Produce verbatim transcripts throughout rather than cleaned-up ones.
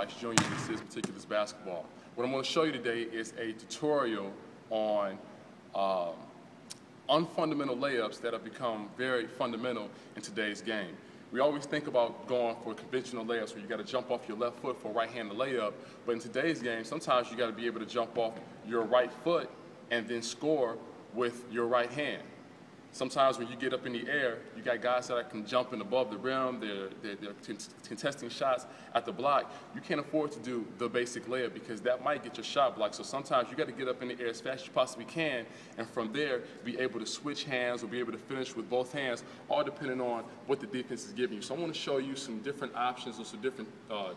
Pikes Junior This is Meticulous Basketball. What I'm going to show you today is a tutorial on um, unfundamental layups that have become very fundamental in today's game. We always think about going for conventional layups where you got to jump off your left foot for a right-handed layup, but in today's game, sometimes you got to be able to jump off your right foot and then score with your right hand. Sometimes when you get up in the air, you got guys that can jump in above the rim, they're, they're, they're contesting shots at the block. You can't afford to do the basic layup because that might get your shot blocked. So sometimes you got to get up in the air as fast as you possibly can, and from there, be able to switch hands or be able to finish with both hands, all depending on what the defense is giving you. So I want to show you some different options or some different uh,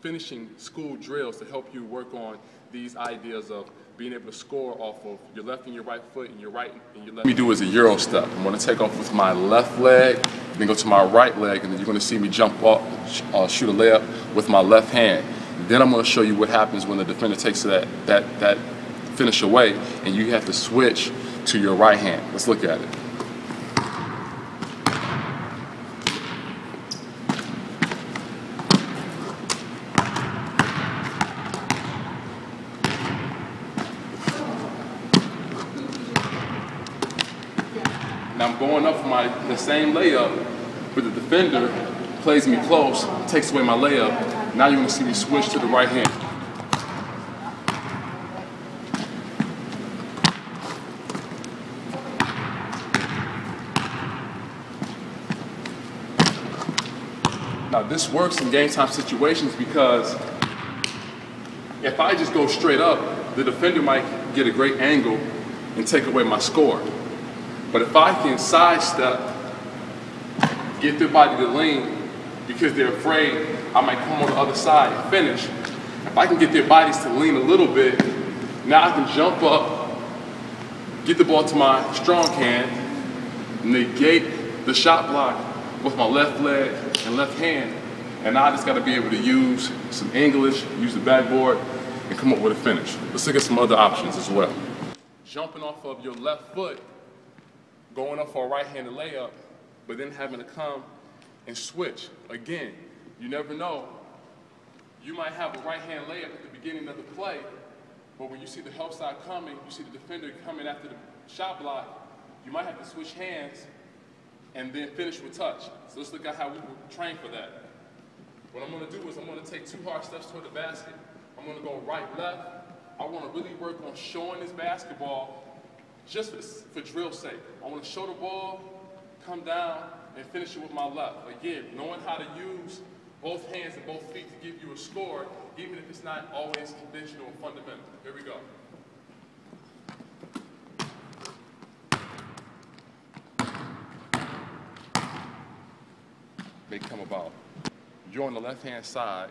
finishing school drills to help you work on these ideas of being able to score off of your left and your right foot and your right and your left. What we do is a Euro step. I'm going to take off with my left leg, then go to my right leg, and then you're going to see me jump up, uh, shoot a layup with my left hand. Then I'm going to show you what happens when the defender takes that, that, that finish away, and you have to switch to your right hand. Let's look at it. Now I'm going up for my, the same layup, but the defender plays me close, takes away my layup. Now you're going to see me switch to the right hand. Now this works in game time situations because if I just go straight up, the defender might get a great angle and take away my score. But if I can sidestep, get their body to lean, because they're afraid I might come on the other side and finish, if I can get their bodies to lean a little bit, now I can jump up, get the ball to my strong hand, negate the shot block with my left leg and left hand, and now I just got to be able to use some English, use the backboard, and come up with a finish. Let's look at some other options as well. Jumping off of your left foot, going up for a right-handed layup, but then having to come and switch. Again, you never know. You might have a right-hand layup at the beginning of the play, but when you see the help side coming, you see the defender coming after the shot block, you might have to switch hands and then finish with touch. So let's look at how we were trained for that. What I'm gonna do is I'm gonna take two hard steps toward the basket. I'm gonna go right, left. I wanna really work on showing this basketball just for, for drill's sake. I want to show the ball, come down, and finish it with my left. Again, knowing how to use both hands and both feet to give you a score, even if it's not always conventional or fundamental. Here we go. They come about. You're on the left-hand side,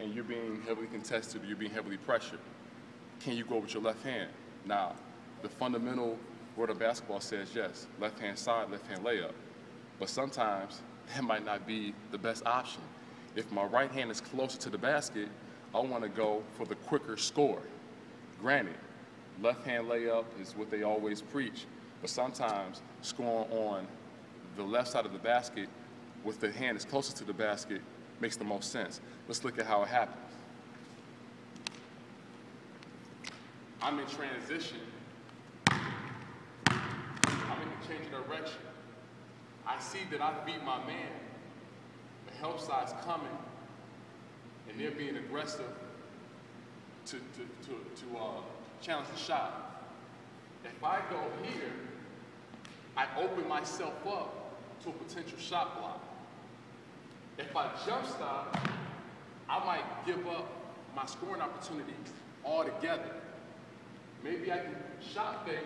and you're being heavily contested, you're being heavily pressured. Can you go with your left hand? Now, the fundamental word of basketball says yes, left-hand side, left-hand layup. But sometimes that might not be the best option. If my right hand is closer to the basket, I want to go for the quicker score. Granted, left-hand layup is what they always preach, but sometimes scoring on the left side of the basket with the hand that's closest to the basket makes the most sense. Let's look at how it happens. I'm in transition. I'm in a change of direction. I see that I beat my man. The help side's coming, and they're being aggressive to, to, to, to uh, challenge the shot. If I go here, I open myself up to a potential shot block. If I jump stop, I might give up my scoring opportunity altogether. Maybe I can shot fake,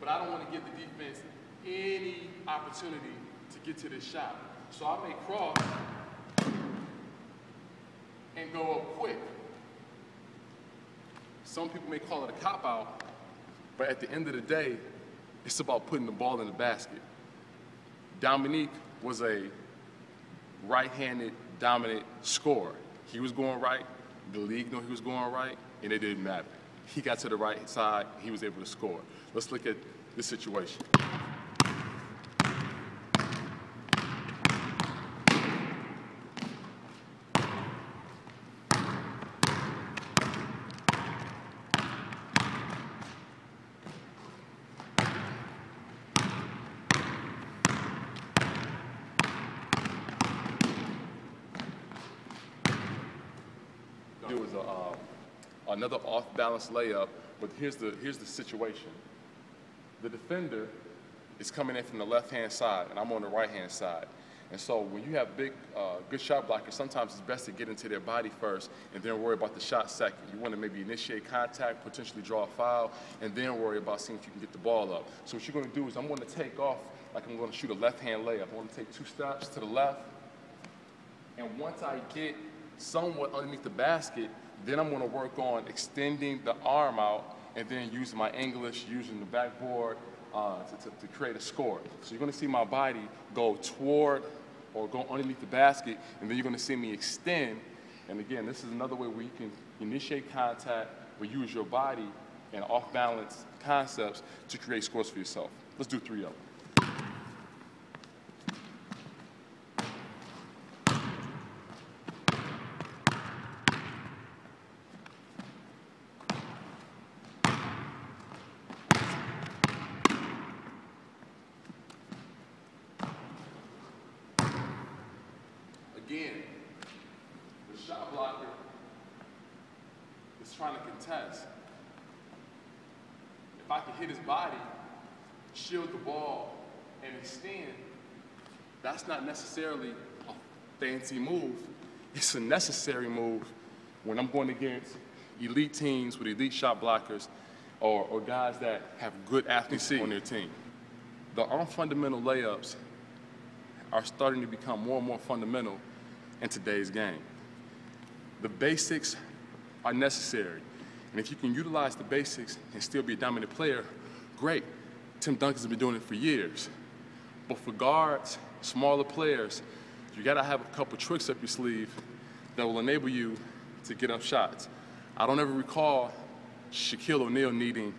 but I don't want to give the defense any opportunity to get to this shot. So I may cross and go up quick. Some people may call it a cop-out, but at the end of the day, it's about putting the ball in the basket. Dominique was a right-handed dominant scorer. He was going right, the league knew he was going right, and it didn't matter. He got to the right side, he was able to score. Let's look at this situation. another off-balance layup, but here's the, here's the situation. The defender is coming in from the left-hand side, and I'm on the right-hand side. And so when you have big, uh, good shot blockers, sometimes it's best to get into their body first and then worry about the shot second. You want to maybe initiate contact, potentially draw a foul, and then worry about seeing if you can get the ball up. So what you're going to do is I'm going to take off like I'm going to shoot a left-hand layup. I'm going to take two steps to the left, and once I get somewhat underneath the basket, then I'm going to work on extending the arm out and then using my English, using the backboard uh, to, to, to create a score. So you're going to see my body go toward or go underneath the basket, and then you're going to see me extend. And again, this is another way where you can initiate contact or use your body and off-balance concepts to create scores for yourself. Let's do three of them. Again, the shot blocker is trying to contest. If I can hit his body, shield the ball, and extend, that's not necessarily a fancy move. It's a necessary move when I'm going against elite teams with elite shot blockers or, or guys that have good athletes on their team. The unfundamental layups are starting to become more and more fundamental in today's game. The basics are necessary. And if you can utilize the basics and still be a dominant player, great. Tim Duncan's been doing it for years. But for guards, smaller players, you gotta have a couple tricks up your sleeve that will enable you to get up shots. I don't ever recall Shaquille O'Neal needing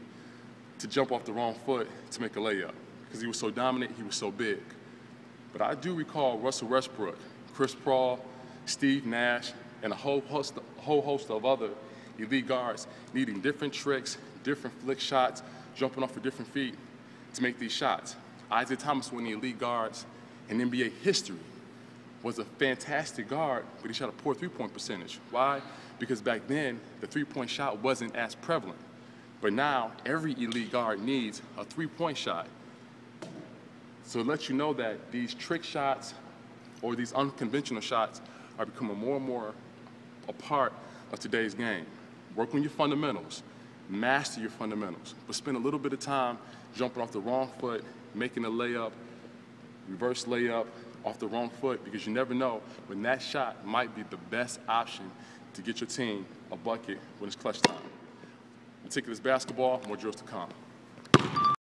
to jump off the wrong foot to make a layup because he was so dominant, he was so big. But I do recall Russell Westbrook, Chris Paul, Steve Nash, and a whole host, whole host of other elite guards needing different tricks, different flick shots, jumping off of different feet to make these shots. Isaiah Thomas, one of the elite guards in N B A history, was a fantastic guard, but he shot a poor three-point percentage. Why? Because back then, the three-point shot wasn't as prevalent. But now, every elite guard needs a three-point shot. So it lets you know that these trick shots or these unconventional shots are becoming more and more a part of today's game. Work on your fundamentals, master your fundamentals, but spend a little bit of time jumping off the wrong foot, making a layup, reverse layup off the wrong foot, because you never know when that shot might be the best option to get your team a bucket when it's clutch time. Meticulous Basketball, more drills to come.